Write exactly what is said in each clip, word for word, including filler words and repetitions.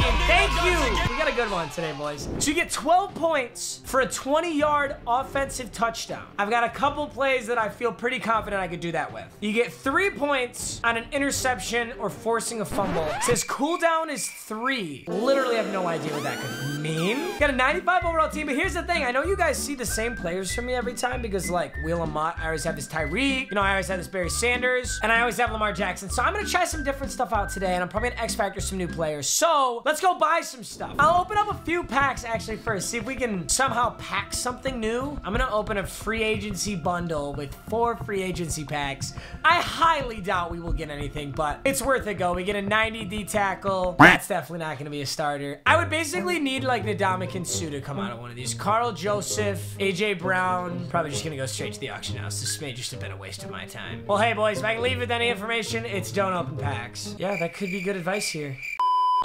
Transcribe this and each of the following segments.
Champion. Thank you. We got a good one today, boys. So you get twelve points for a twenty-yard offensive touchdown. I've got a couple plays that I feel pretty confident I could do that with. You get three points on an interception or forcing a fumble. It says cooldown is three. Literally have no idea what that could mean. Got a ninety-five overall team, but here's the thing. I know you guys see the same players from me every time because, like, Will Amott, I always have this Tyreek. You know, I always have this Barry Sanders. And I always have Lamar Jackson. So I'm going to try some different stuff out today, and I'm probably going to X-Factor some new players. So let's go buy some stuff. I'll open up a few packs, actually, first. See if we can somehow pack something new. I'm going to open a free agency bundle with four free agency packs. I highly doubt we will get anything, but it's worth a go. We get a ninety D tackle. That's definitely not going to be a starter. I would basically need, like, Ndamukong Suh to come out of one of these. Carl Joseph, A J Brown. Probably just going to go straight to the auction house. This may just have been a waste of my time. Well, hey, boys, if I can leave with any information, it's don't open packs. Yeah, that could be good advice here.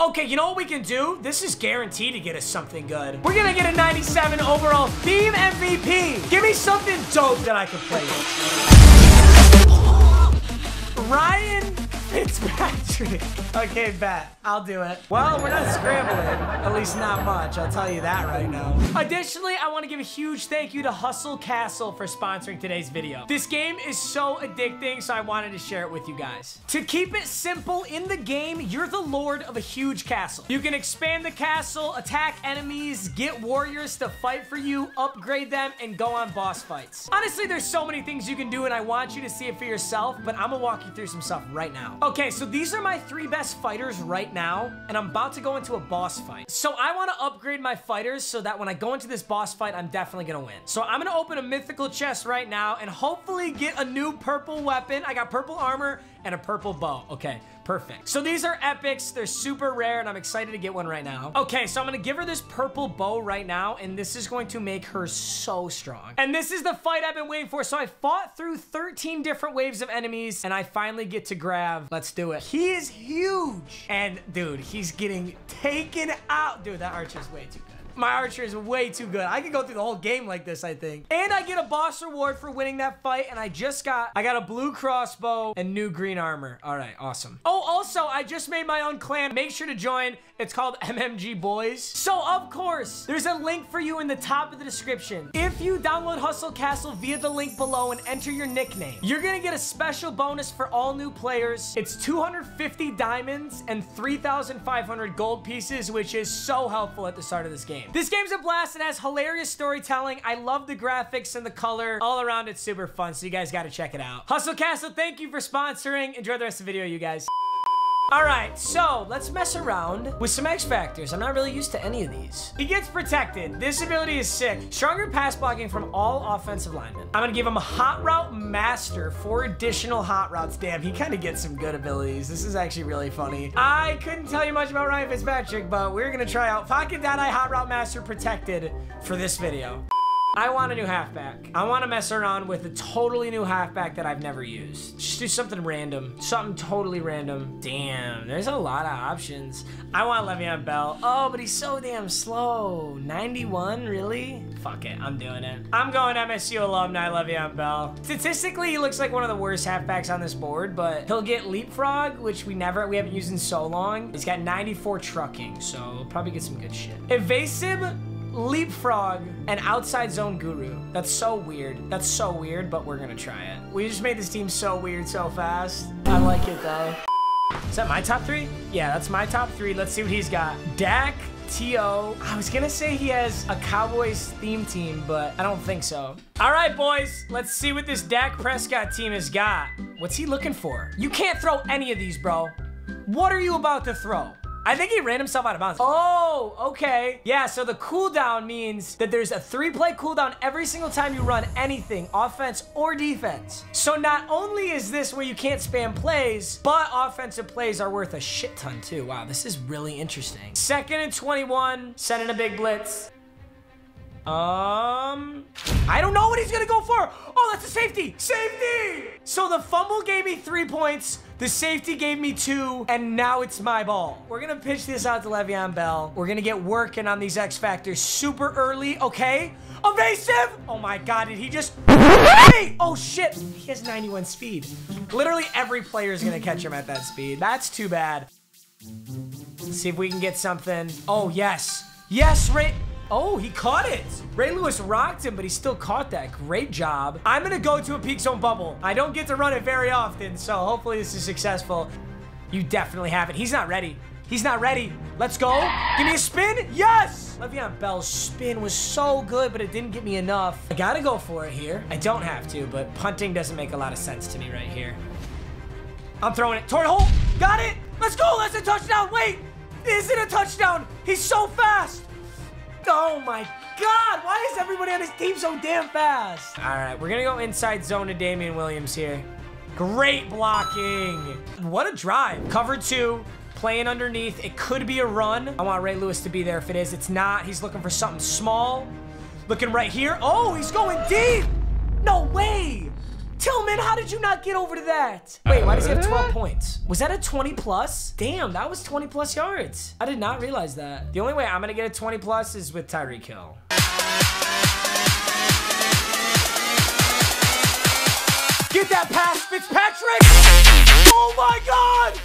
Okay, you know what we can do? This is guaranteed to get us something good. We're gonna get a ninety-seven overall theme M V P. Give me something dope that I can play with. Ryan Fitzpatrick. Okay, bet. I'll do it. Well, we're not scrambling. At least not much. I'll tell you that right now. Additionally, I want to give a huge thank you to Hustle Castle for sponsoring today's video. This game is so addicting, so I wanted to share it with you guys. To keep it simple, in the game, you're the lord of a huge castle. You can expand the castle, attack enemies, get warriors to fight for you, upgrade them, and go on boss fights. Honestly, there's so many things you can do, and I want you to see it for yourself, but I'm gonna walk you through some stuff right now. Okay, so these are my three best fighters right now, and I'm about to go into a boss fight. So I want to upgrade my fighters so that when I go into this boss fight, I'm definitely going to win. So I'm going to open a mythical chest right now and hopefully get a new purple weapon. I got purple armor and a purple bow. Okay, perfect. So these are epics. They're super rare, and I'm excited to get one right now. Okay, so I'm going to give her this purple bow right now, and this is going to make her so strong. And this is the fight I've been waiting for. So I fought through thirteen different waves of enemies, and I finally get to grab... Let's do it. He is huge. And, dude, he's getting taken out. Dude, that archer's way too good. My archer is way too good. I could go through the whole game like this, I think. And I get a boss reward for winning that fight, and I just got, I got a blue crossbow and new green armor. All right, awesome. Oh, also, I just made my own clan. Make sure to join. It's called M M G Boys. So, of course, there's a link for you in the top of the description. If you download Hustle Castle via the link below and enter your nickname, you're gonna get a special bonus for all new players. It's two hundred fifty diamonds and three thousand five hundred gold pieces, which is so helpful at the start of this game. This game's a blast. It has hilarious storytelling. I love the graphics and the color. All around, it's super fun, so you guys got to check it out. Hustle Castle, thank you for sponsoring. Enjoy the rest of the video, you guys. All right, so let's mess around with some X-Factors. I'm not really used to any of these. He gets protected. This ability is sick. Stronger pass blocking from all offensive linemen. I'm gonna give him a Hot Route Master for additional hot routes. Damn, he kind of gets some good abilities. This is actually really funny. I couldn't tell you much about Ryan Fitzpatrick, but we're gonna try out Pocket.I Hot Route Master protected for this video. I want a new halfback. I want to mess around with a totally new halfback that I've never used. Just do something random. Something totally random. Damn, there's a lot of options. I want Le'Veon Bell. Oh, but he's so damn slow. ninety-one, really? Fuck it, I'm doing it. I'm going M S U alumni Le'Veon Bell. Statistically, he looks like one of the worst halfbacks on this board, but he'll get Leapfrog, which we never, we haven't used in so long. He's got ninety-four trucking, so we'll probably get some good shit. Evasive, Leapfrog, and Outside Zone Guru. That's so weird. That's so weird, but we're gonna try it. We just made this team so weird so fast. I like it, though. Is that my top three? Yeah, that's my top three. Let's see what he's got. Dak, T O I was gonna say he has a Cowboys theme team, but I don't think so. All right, boys. Let's see what this Dak Prescott team has got. What's he looking for? You can't throw any of these, bro. What are you about to throw? I think he ran himself out of bounds. Oh, okay. Yeah, so the cooldown means that there's a three-play cooldown every single time you run anything, offense or defense. So not only is this where you can't spam plays, but offensive plays are worth a shit ton too. Wow, this is really interesting. Second and twenty-one, sending a big blitz. Um, I don't know what he's gonna go for. Oh, that's a safety, safety. So the fumble gave me three points, the safety gave me two, and now it's my ball. We're gonna pitch this out to Le'Veon Bell. We're gonna get working on these X-Factors super early, okay? Evasive! Oh my God, did he just... Hey! Oh shit, he has ninety-one speed. Literally every player is gonna catch him at that speed. That's too bad. See if we can get something. Oh, yes. Yes, Ray. Oh, he caught it. Ray Lewis rocked him, but he still caught that. Great job. I'm going to go to a peak zone bubble. I don't get to run it very often, so hopefully this is successful. You definitely have it. He's not ready. He's not ready. Let's go. Give me a spin. Yes. Le'Veon Bell's spin was so good, but it didn't get me enough. I got to go for it here. I don't have to, but punting doesn't make a lot of sense to me right here. I'm throwing it. Toward hole. Got it. Let's go. That's a touchdown. Wait. Is it a touchdown? He's so fast. Oh my God, why is everybody on his team so damn fast? All right, we're gonna go inside zone to Damian Williams here. Great blocking. What a drive. Cover two, playing underneath. It could be a run. I want Ray Lewis to be there. If it is, it's not. He's looking for something small. Looking right here. Oh, he's going deep. No way. Tillman, how did you not get over to that? Wait, why does he have twelve points? Was that a twenty plus? Damn, that was twenty plus yards. I did not realize that. The only way I'm gonna get a twenty plus is with Tyreek Hill. Get that pass, Fitzpatrick! Oh my God!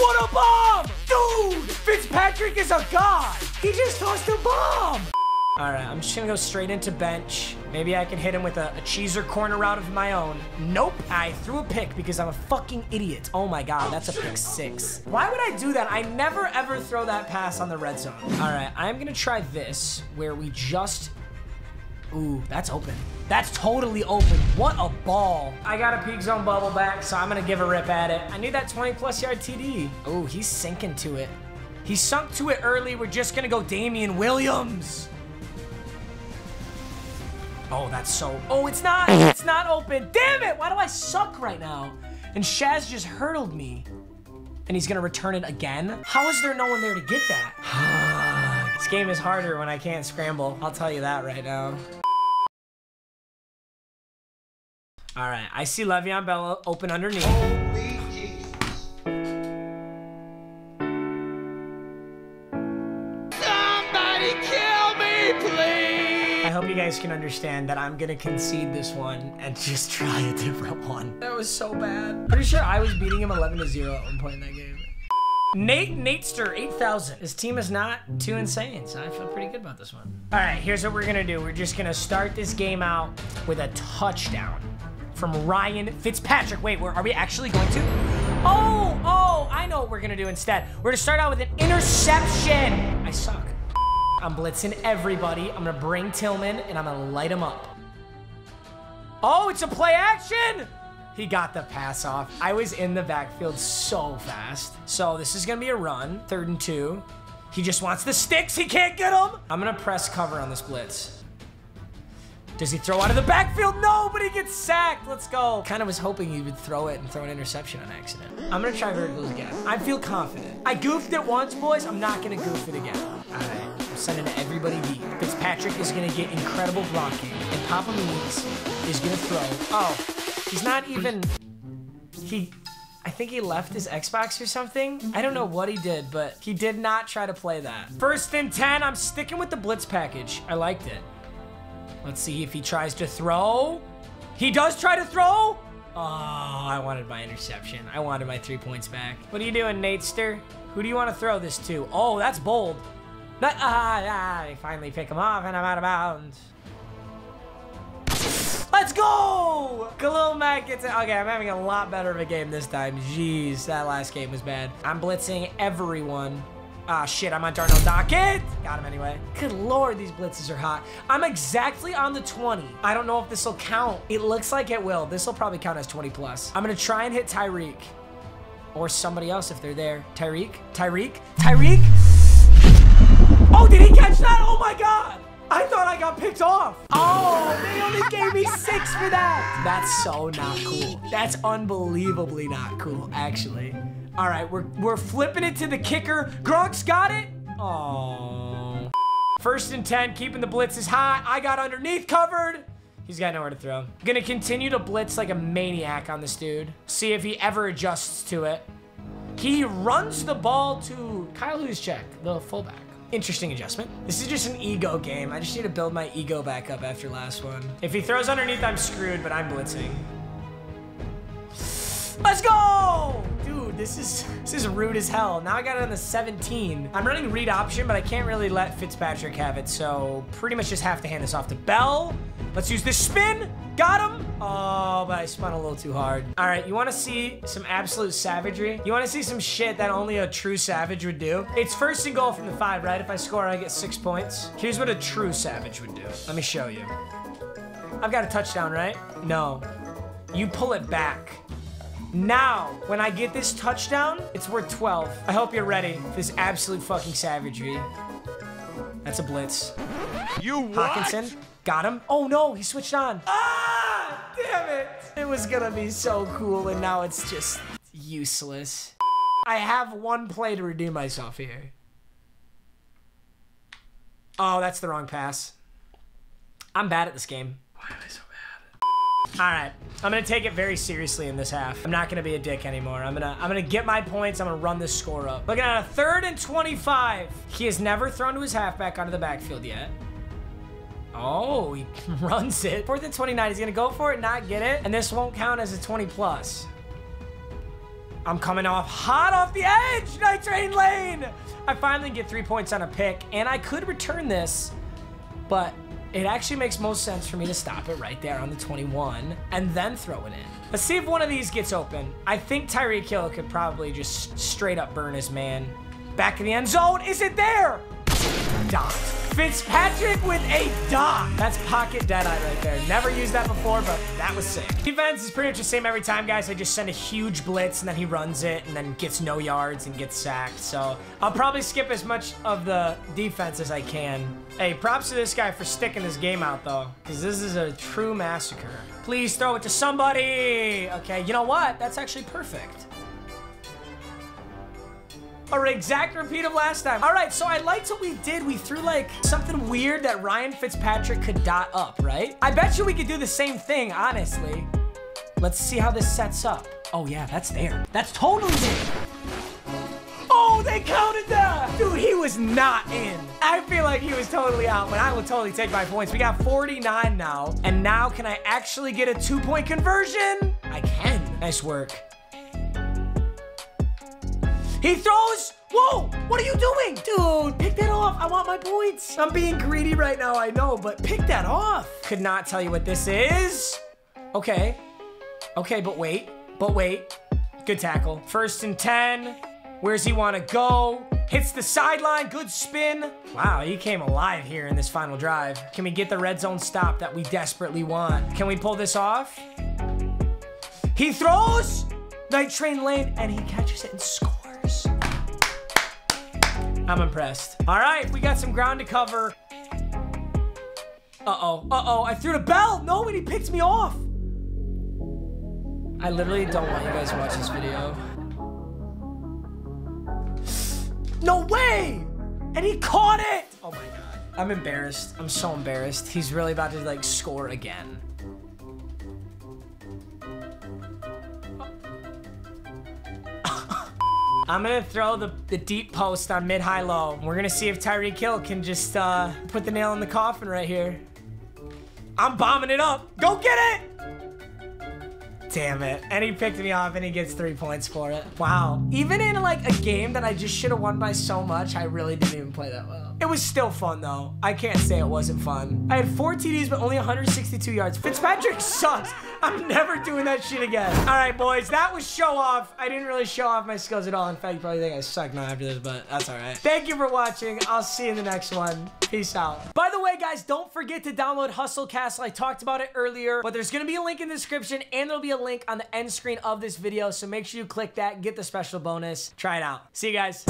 What a bomb! Dude, Fitzpatrick is a god! He just tossed a bomb! All right, I'm just gonna go straight into bench. Maybe I can hit him with a, a cheeser corner route of my own. Nope, I threw a pick because I'm a fucking idiot. Oh my God, that's a pick six. Why would I do that? I never ever throw that pass on the red zone. All right, I'm gonna try this where we just, ooh, that's open. That's totally open. What a ball. I got a peak zone bubble back, so I'm gonna give a rip at it. I need that twenty plus yard T D. Ooh, he's sinking to it. He sunk to it early. We're just gonna go Damian Williams. Oh, that's so... Oh, it's not! It's not open! Damn it! Why do I suck right now? And Shaz just hurdled me. And he's gonna return it again? How is there no one there to get that? This game is harder when I can't scramble. I'll tell you that right now. All right, I see Le'Veon Bell open underneath. Holy Jesus. Somebody kill me, please! I hope you guys can understand that I'm gonna concede this one and just try a different one. That was so bad. Pretty sure I was beating him eleven to zero at one point in that game. Nate, Natester, eight thousand. This team is not too insane, so I feel pretty good about this one. All right, here's what we're gonna do. We're just gonna start this game out with a touchdown from Ryan Fitzpatrick. Wait, where are we actually going to? Oh, oh, I know what we're gonna do instead. We're gonna start out with an interception. I suck. I'm blitzing everybody. I'm gonna bring Tillman and I'm gonna light him up. Oh, it's a play action. He got the pass off. I was in the backfield so fast. So this is gonna be a run, third and two. He just wants the sticks, he can't get them. I'm gonna press cover on this blitz. Does he throw out of the backfield? No, but he gets sacked. Let's go. Kind of was hoping he would throw it and throw an interception on accident. I'm gonna try verticals again. I feel confident. I goofed it once, boys. I'm not gonna goof it again. All right. I'm sending to everybody deep. Fitzpatrick is going to get incredible blocking. And Papa Luis is going to throw. Oh, he's not even... He... I think he left his Xbox or something. I don't know what he did, but he did not try to play that. First and ten. I'm sticking with the blitz package. I liked it. Let's see if he tries to throw. He does try to throw. Oh, I wanted my interception. I wanted my three points back. What are you doing, Natester? Who do you want to throw this to? Oh, that's bold. But, ah, I finally pick him off, and I'm out of bounds. Let's go! Khalil Mack gets it. Okay, I'm having a lot better of a game this time. Jeez, that last game was bad. I'm blitzing everyone. Ah, shit, I'm on Darnell Dockett. Got him anyway. Good Lord, these blitzes are hot. I'm exactly on the twenty. I don't know if this will count. It looks like it will. This will probably count as twenty plus. I'm going to try and hit Tyreek. Or somebody else if they're there. Tyreek? Tyreek? Tyreek? Oh, did he catch that? Oh my God. I thought I got picked off. Oh, they only gave me six for that. That's so not cool. That's unbelievably not cool, actually. All right, we're, we're flipping it to the kicker. Gronk's got it. Oh. First and ten, keeping the blitzes high. I got underneath covered. He's got nowhere to throw. I'm gonna continue to blitz like a maniac on this dude. See if he ever adjusts to it. He runs the ball to Kyle Juszczyk, the fullback. Interesting adjustment. This is just an ego game. I just need to build my ego back up after last one. If he throws underneath, I'm screwed, but I'm blitzing. Let's go! Dude, dude, this is this is rude as hell. Now I got it on the seventeen. I'm running read option, but I can't really let Fitzpatrick have it, so pretty much just have to hand this off to Bell. Let's use this spin. Got him. Oh, but I spun a little too hard. All right, you want to see some absolute savagery? You want to see some shit that only a true savage would do? It's first and goal from the five, right? If I score, I get six points. Here's what a true savage would do. Let me show you. I've got a touchdown, right? No. You pull it back. Now, when I get this touchdown, it's worth twelve. I hope you're ready for this absolute fucking savagery. That's a blitz. You what? Hawkinson. Got him. Oh, no, he switched on. Ah, damn it. It was gonna be so cool, and now it's just useless. I have one play to redeem myself here. Oh, that's the wrong pass. I'm bad at this game. Why am I so bad? All right, I'm gonna take it very seriously in this half. I'm not gonna be a dick anymore. I'm gonna, I'm gonna get my points. I'm gonna run this score up. Looking at a third and twenty-five. He has never thrown to his halfback onto the backfield yet. Oh, he runs it. Fourth and twenty-nine, he's gonna go for it, not get it, and this won't count as a twenty plus. I'm coming off hot off the edge, Night Train Lane. I finally get three points on a pick, and I could return this, but it actually makes most sense for me to stop it right there on the twenty-one and then throw it in. Let's see if one of these gets open. I think Tyreek Hill could probably just straight up burn his man. Back in the end zone, is it there? Dot. Fitzpatrick with a dot. That's pocket dead-eye right there. Never used that before, but that was sick. Defense is pretty much the same every time, guys. I just send a huge blitz, and then he runs it, and then gets no yards and gets sacked. So I'll probably skip as much of the defense as I can. Hey, props to this guy for sticking this game out, though, because this is a true massacre. Please throw it to somebody. Okay, you know what? That's actually perfect. Or exact repeat of last time. All right, so I liked what we did. We threw like something weird that Ryan Fitzpatrick could dot up, right? I bet you we could do the same thing, honestly. Let's see how this sets up. Oh yeah, that's there. That's totally there. Oh, they counted that. Dude, he was not in. I feel like he was totally out, but I will totally take my points. We got forty-nine now. And now can I actually get a two point conversion? I can. Nice work. He throws. Whoa, what are you doing? Dude, pick that off. I want my points. I'm being greedy right now, I know, but pick that off. Could not tell you what this is. Okay. Okay, but wait, but wait. Good tackle. First and ten. Where's he want to go? Hits the sideline, good spin. Wow, he came alive here in this final drive. Can we get the red zone stop that we desperately want? Can we pull this off? He throws. Night Train Lane, and he catches it and scores. I'm impressed. All right, we got some ground to cover. Uh-oh, uh-oh, I threw the bell. No, and he picked me off. I literally don't want you guys to watch this video. No way! And he caught it! Oh my God, I'm embarrassed. I'm so embarrassed. He's really about to like score again. I'm gonna throw the, the deep post on mid-high-low. We're gonna see if Tyreek Hill can just uh, put the nail in the coffin right here. I'm bombing it up. Go get it! Damn it. And he picked me off and he gets three points for it. Wow. Even in like a game that I just should have won by so much, I really didn't even play that well. It was still fun though. I can't say it wasn't fun. I had four T Ds, but only one hundred sixty-two yards. Fitzpatrick sucks. I'm never doing that shit again. All right, boys, that was show off. I didn't really show off my skills at all. In fact, you probably think I suck now after this, but that's all right. Thank you for watching. I'll see you in the next one. Peace out. By the way, guys, don't forget to download Hustle Castle. I talked about it earlier, but there's gonna be a link in the description and there'll be a link on the end screen of this video. So make sure you click that, get the special bonus. Try it out. See you guys.